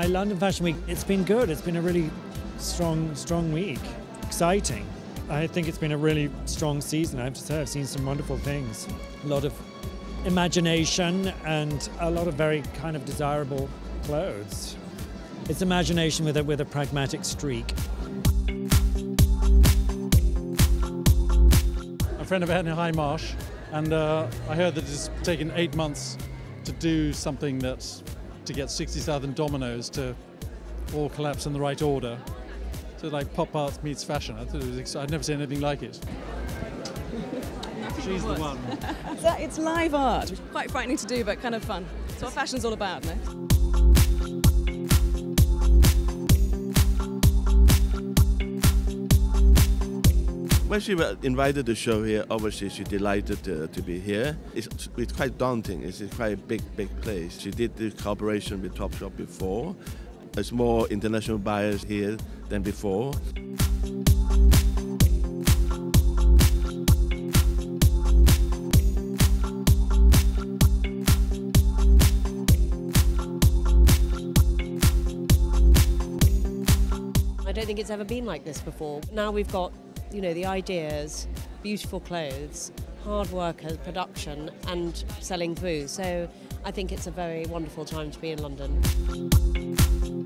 my London Fashion Week, it's been good. It's been a really strong week. Exciting. I think it's been a really strong season, I have to say. I've seen some wonderful things. A lot of imagination and a lot of very kind of desirable clothes. It's imagination with a pragmatic streak. I'm a friend of Anya Hindmarch, and I heard that it's taken 8 months to do something that's to get 60,000 dominoes to all collapse in the right order. So like pop art meets fashion. I thought it was, I'd never seen anything like it. She's the one. It's live art. Quite frightening to do, but kind of fun. That's what fashion's all about, isn't it? When she was invited to show here, obviously she delighted to be here. It's quite daunting. It's quite a big place. She did the collaboration with Topshop before. There's more international buyers here than before. I don't think it's ever been like this before. Now we've got, you know, the ideas, beautiful clothes, hard workers, production, and selling through. So I think it's a very wonderful time to be in London.